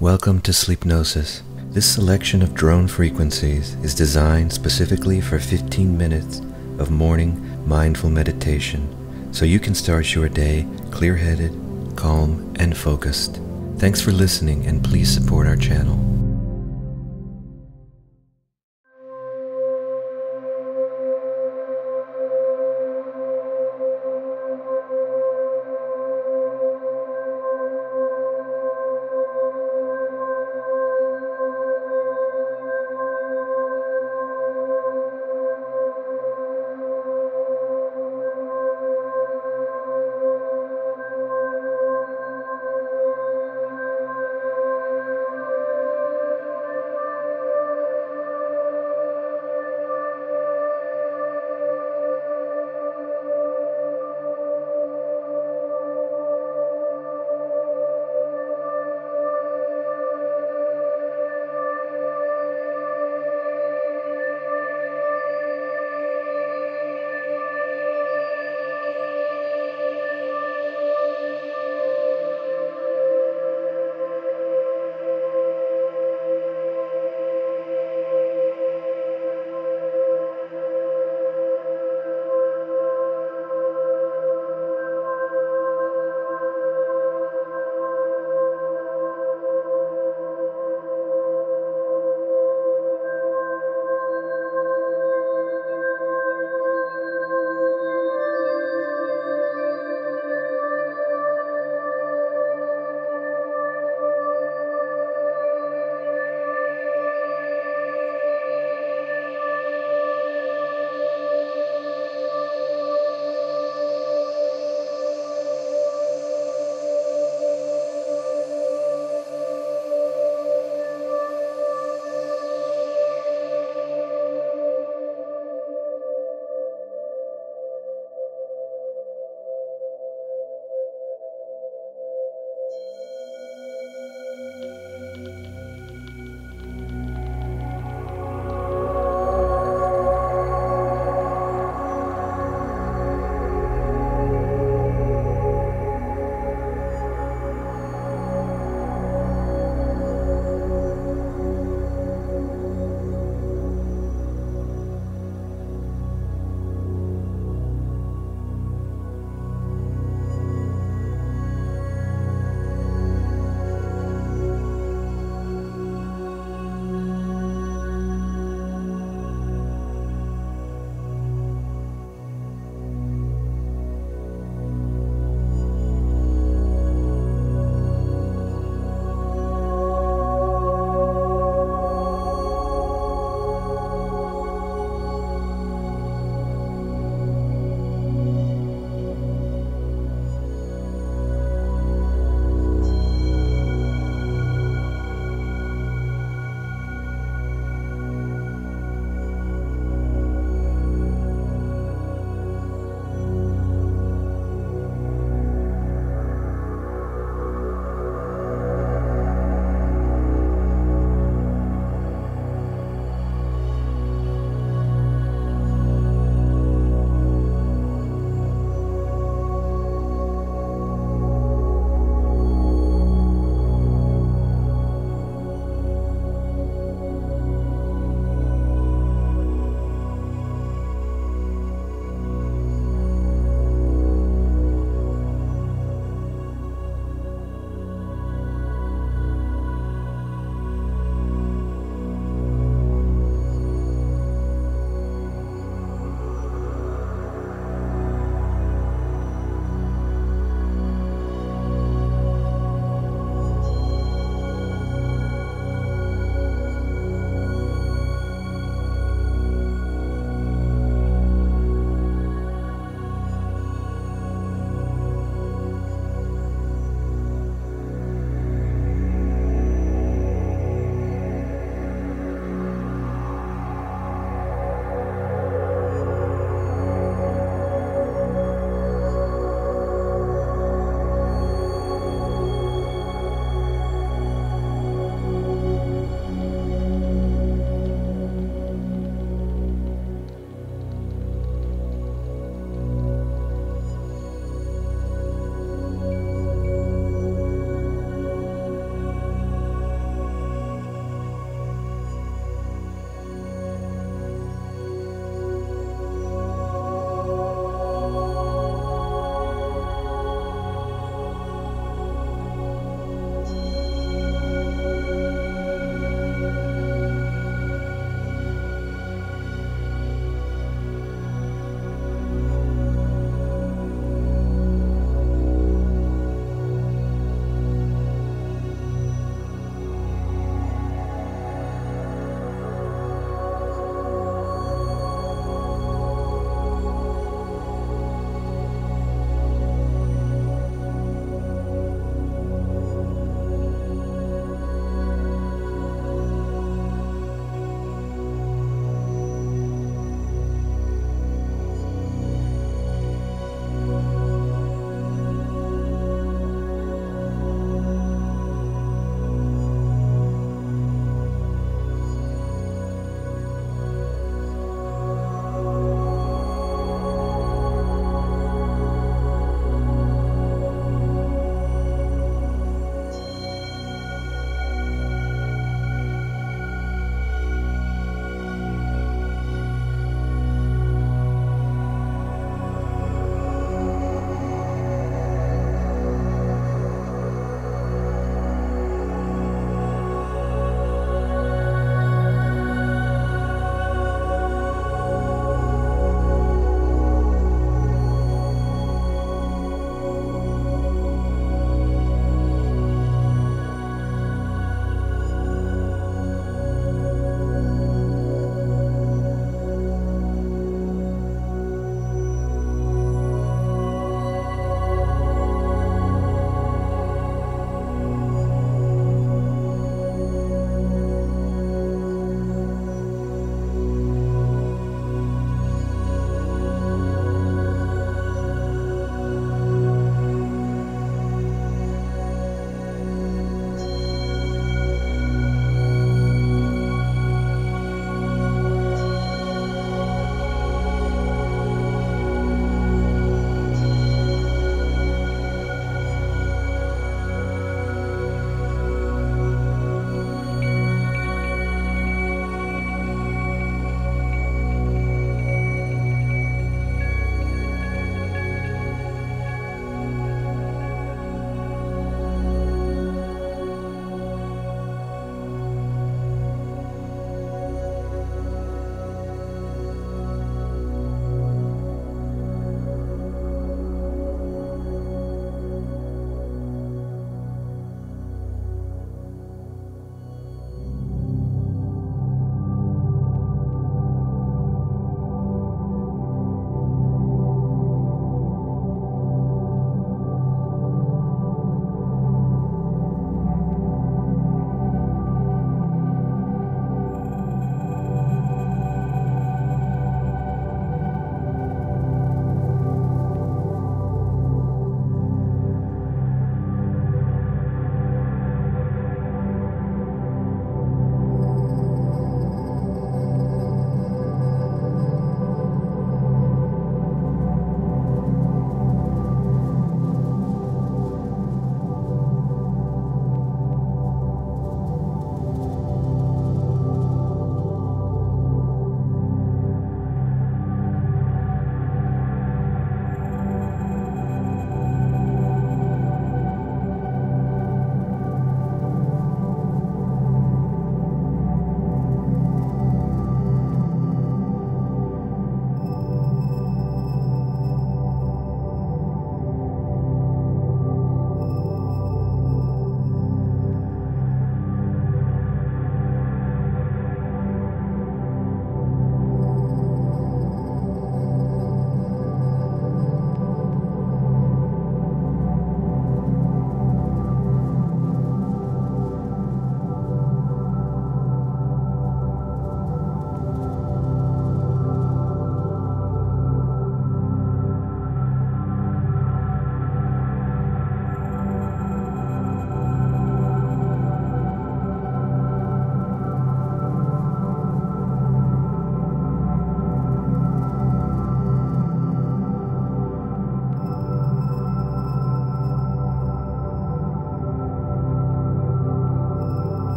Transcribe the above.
Welcome to Sleep Gnosis. This selection of drone frequencies is designed specifically for 15 minutes of morning mindful meditation, so you can start your day clear-headed, calm, and focused. Thanks for listening, and please support our channel.